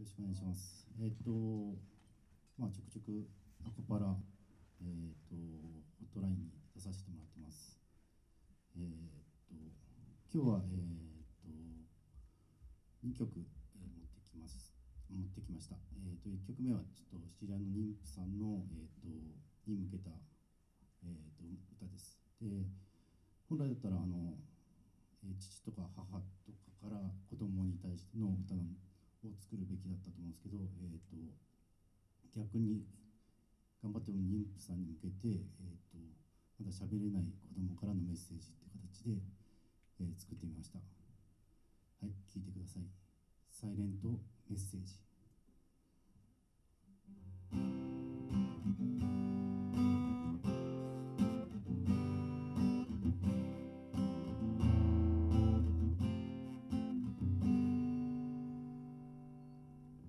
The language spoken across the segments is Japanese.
ろしくお願いします。ちょくちょくアカパラホットラインに出させてもらってます。今日は2曲持ってきました。1曲目はちょっとシチリアの妊婦さんのに向けた歌です。で、本来だったら父とか母とかから子供に対しての歌を作るべきだったと思うんですけど、逆に頑張ってる妊婦さんに向けて、まだ喋れない子供からのメッセージって形で、作ってみました。はい、聴いてください。サイレントメッセージ。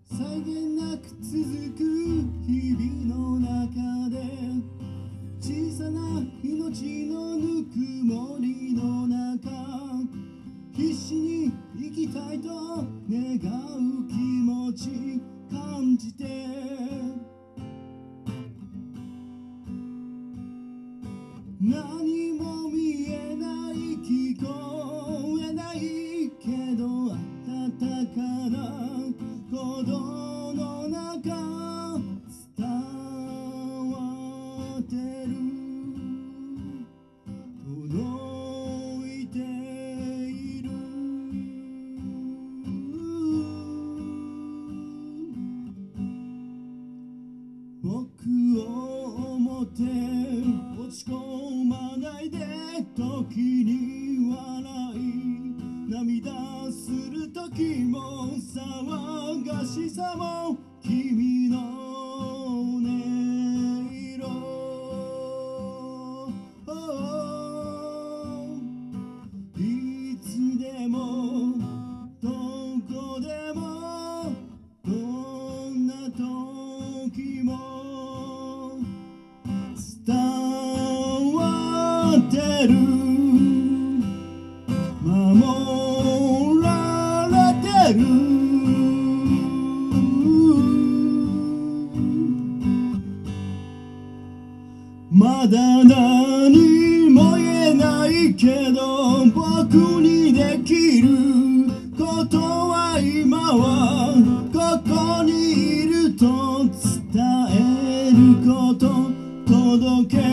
さりげなく続く日々の中で、小さな命のぬくもりの中、必死に生きたいと願う気持ち感じて、何も見えない、聞こえないけど温かな鼓動の中伝わってる、届いている。僕を思って落ち込まないで、時に笑い涙する時も、騒がしさも君の音色、いつでもどこでもどんな時も伝わってる、守られてる。まだ何も言えないけど、僕にできることは今はここにいると伝えること、届け。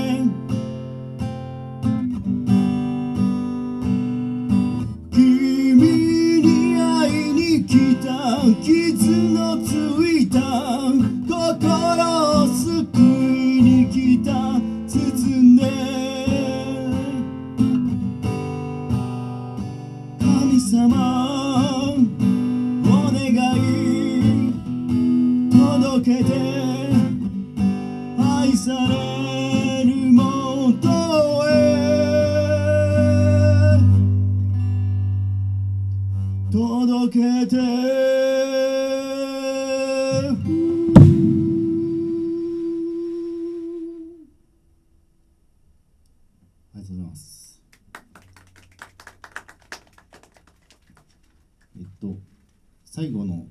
君に会いに来た、傷のついた心を救いに来た、神様お願い、届けて、愛される元へ届けて。ありがとうございます。最後の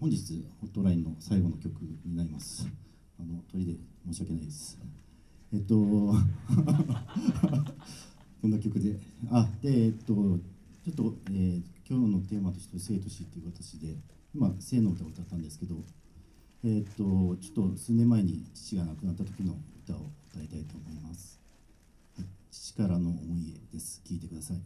本日ホットラインの最後の曲になります。鳥で申し訳ないです。こんな曲で、ちょっと、今日のテーマとして生と死っていう形で、今生の歌を歌ったんですけど、ちょっと数年前に父が亡くなった時の歌を歌いたいと思います。父からの思いです。聞いてください。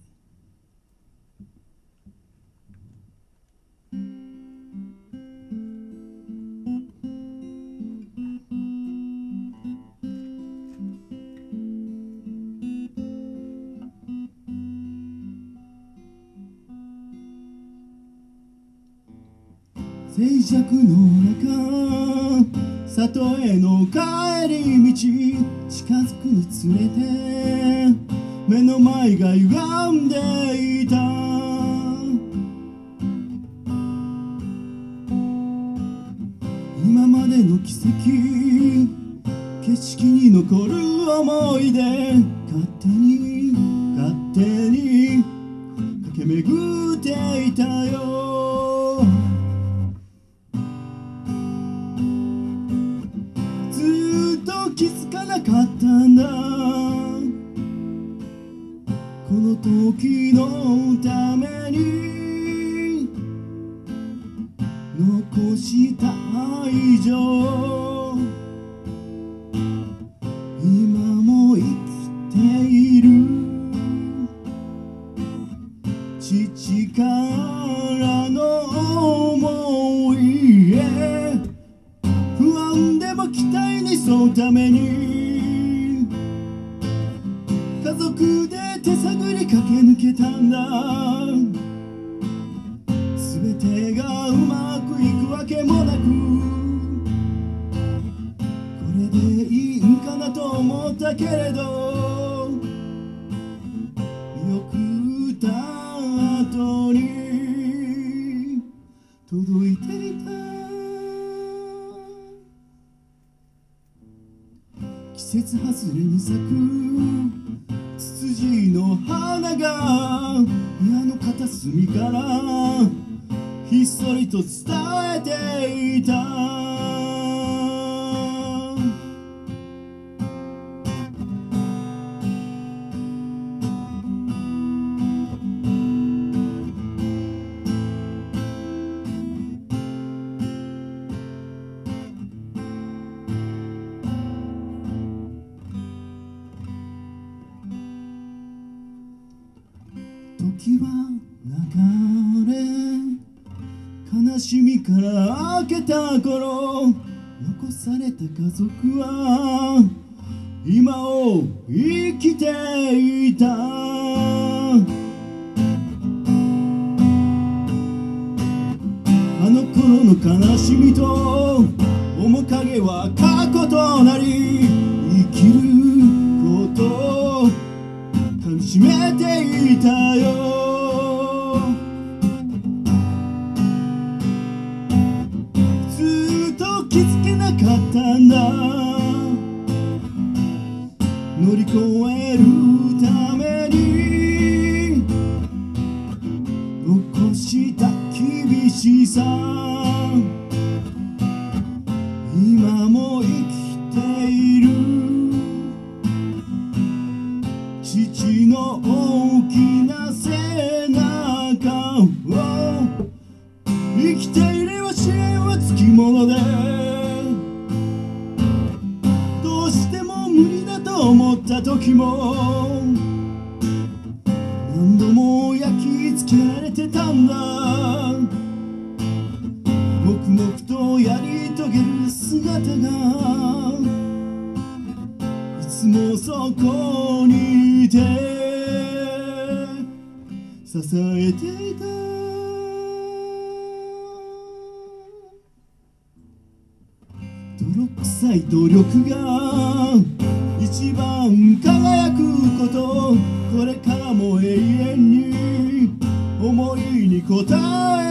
静寂の中、里への帰り道、近づくにつれて目の前が歪んでいた。今までの奇跡、景色に残る思い出、勝手に駆け巡っていたよ。越した以上今も生きている父からの思いへ不安でも期待に沿うために家族で手探り駆け抜けたんだ。全てがうまくいくわけもなく、これでいいんかなと思ったけれど、見送った後に届いていた季節外れに咲くツツジの花が部屋の片隅からひっそりと伝えていた。時は流れ悲しみから明けた頃、残された家族は今を生きていた。あの頃の悲しみと面影は過去となり、生きることをかみしめていたよ。乗り越えるために残した厳しさ、今も生きている父の大きな背中を、生きていれば支援はつきもので、思った時も何度も焼き付けられてたんだ。黙々とやり遂げる姿がいつもそこにいて支えていた。泥臭い努力が一番輝くこと、これからも永遠に思いに応え